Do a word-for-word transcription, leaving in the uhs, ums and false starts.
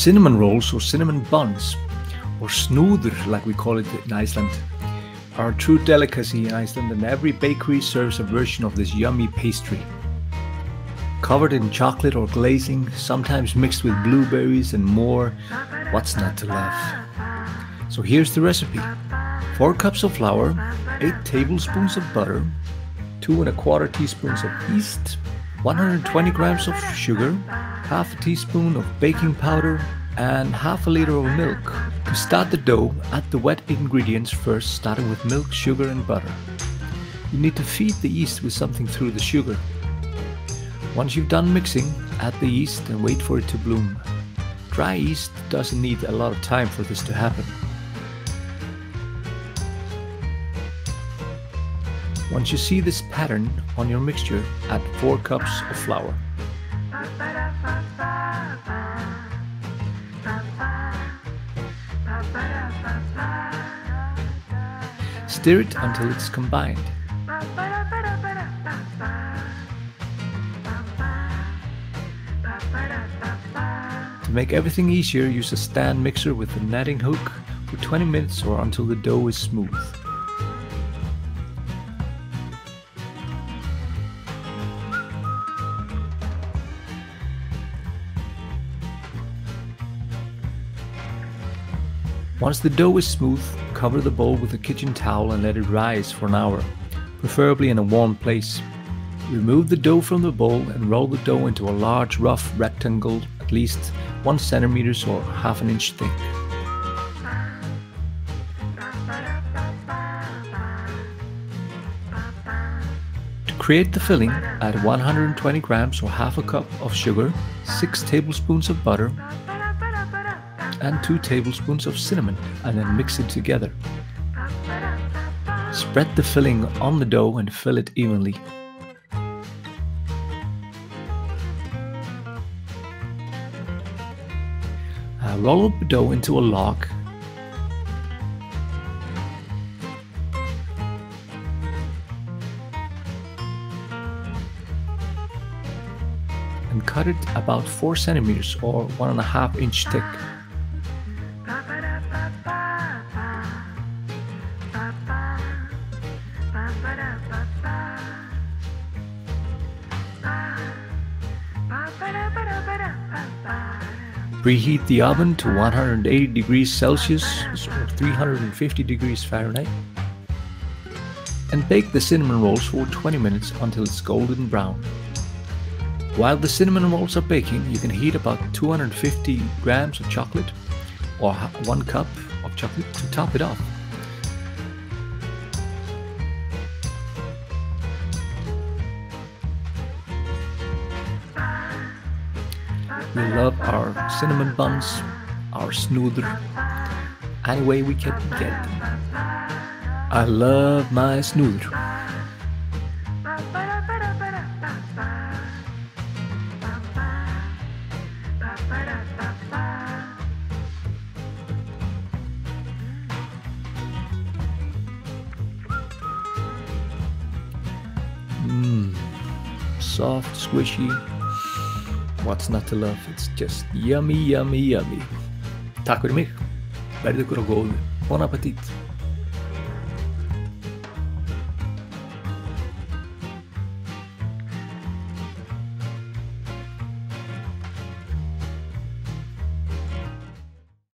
cinnamon rolls or cinnamon buns, or snúður like we call it in Iceland, are a true delicacy in Iceland, and every bakery serves a version of this yummy pastry. Covered in chocolate or glazing, sometimes mixed with blueberries and more, what's not to love? So here's the recipe. four cups of flour, eight tablespoons of butter, two and a quarter teaspoons of yeast, one hundred twenty grams of sugar, half a teaspoon of baking powder, and half a liter of milk. To start the dough, add the wet ingredients first, starting with milk, sugar and butter. You need to feed the yeast with something through the sugar. Once you've done mixing, add the yeast and wait for it to bloom. Dry yeast doesn't need a lot of time for this to happen. Once you see this pattern on your mixture, add four cups of flour. Stir it until it's combined. To make everything easier, use a stand mixer with a netting hook for twenty minutes or until the dough is smooth. Once the dough is smooth, cover the bowl with a kitchen towel and let it rise for an hour, preferably in a warm place. Remove the dough from the bowl and roll the dough into a large rough rectangle, at least one centimeter or half an inch thick. To create the filling, add one hundred twenty grams or half a cup of sugar, six tablespoons of butter, and two tablespoons of cinnamon, and then mix it together. Spread the filling on the dough and fill it evenly. Now roll up the dough into a log. And cut it about four centimeters or one and a half inch thick. Preheat the oven to one hundred eighty degrees Celsius or three hundred fifty degrees Fahrenheit, and bake the cinnamon rolls for twenty minutes until it's golden brown. While the cinnamon rolls are baking, you can heat about two hundred fifty grams of chocolate or one cup of chocolate to top it off. We love our cinnamon buns, our snúður, any way we can get them. I love my snúður. Mmm, soft, squishy. What's not to love? It's just yummy, yummy, yummy. Takk fyrir mig. Verði þér að góðu. Bon appétit.